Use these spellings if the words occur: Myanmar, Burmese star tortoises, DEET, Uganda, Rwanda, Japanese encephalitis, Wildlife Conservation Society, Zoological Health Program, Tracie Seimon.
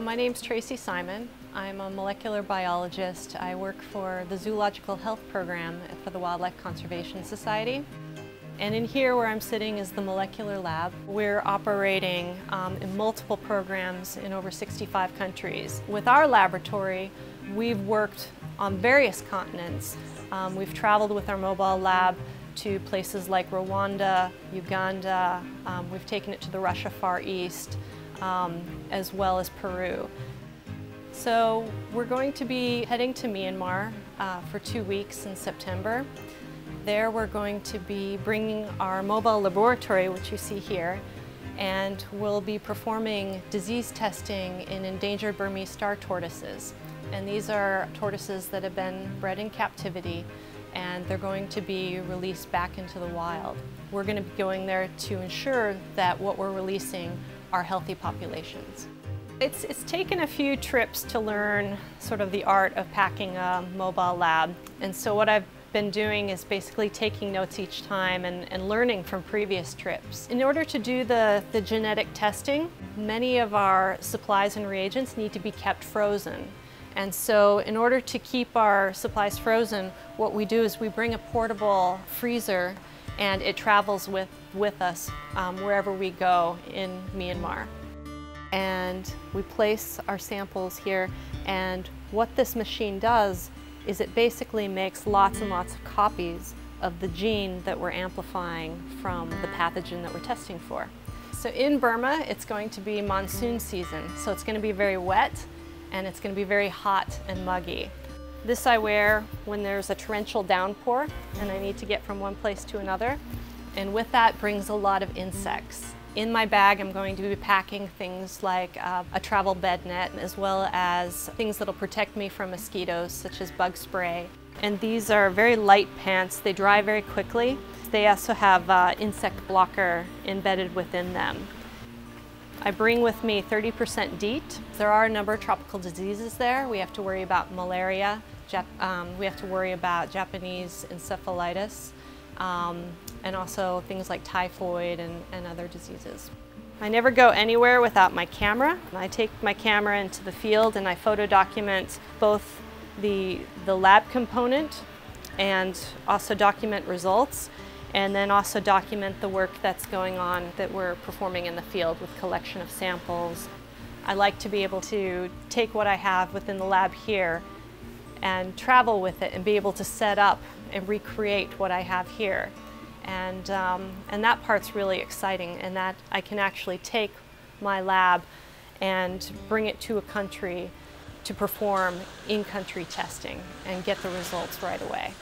My name's Tracie Seimon. I'm a molecular biologist. I work for the Zoological Health Program for the Wildlife Conservation Society. And in here where I'm sitting is the molecular lab. We're operating in multiple programs in over 65 countries. With our laboratory, we've worked on various continents. We've traveled with our mobile lab to places like Rwanda, Uganda. We've taken it to the Russia Far East, as well as Peru. So we're going to be heading to Myanmar for 2 weeks in September. There we're going to be bringing our mobile laboratory, which you see here, and we'll be performing disease testing in endangered Burmese star tortoises. And these are tortoises that have been bred in captivity, and they're going to be released back into the wild. We're going to be going there to ensure that what we're releasing are healthy populations. It's taken a few trips to learn sort of the art of packing a mobile lab, and so what I've been doing is basically taking notes each time and learning from previous trips. In order to do the genetic testing, many of our supplies and reagents need to be kept frozen. And so in order to keep our supplies frozen, what we do is we bring a portable freezer and it travels with us wherever we go in Myanmar. And we place our samples here, and what this machine does is it basically makes lots and lots of copies of the gene that we're amplifying from the pathogen that we're testing for. So in Burma, it's going to be monsoon season, so it's going to be very wet and it's going to be very hot and muggy. This I wear when there's a torrential downpour and I need to get from one place to another, and with that brings a lot of insects. In my bag, I'm going to be packing things like a travel bed net, as well as things that'll protect me from mosquitoes, such as bug spray. And these are very light pants. They dry very quickly. They also have insect blocker embedded within them. I bring with me 30% DEET. There are a number of tropical diseases there. We have to worry about malaria. We have to worry about Japanese encephalitis. And also things like typhoid and other diseases. I never go anywhere without my camera. I take my camera into the field and I photo document both the lab component and also document results, and then also document the work that's going on that we're performing in the field with collection of samples. I like to be able to take what I have within the lab here and travel with it and be able to set up and recreate what I have here. And that part's really exciting, and that I can actually take my lab and bring it to a country to perform in-country testing and get the results right away.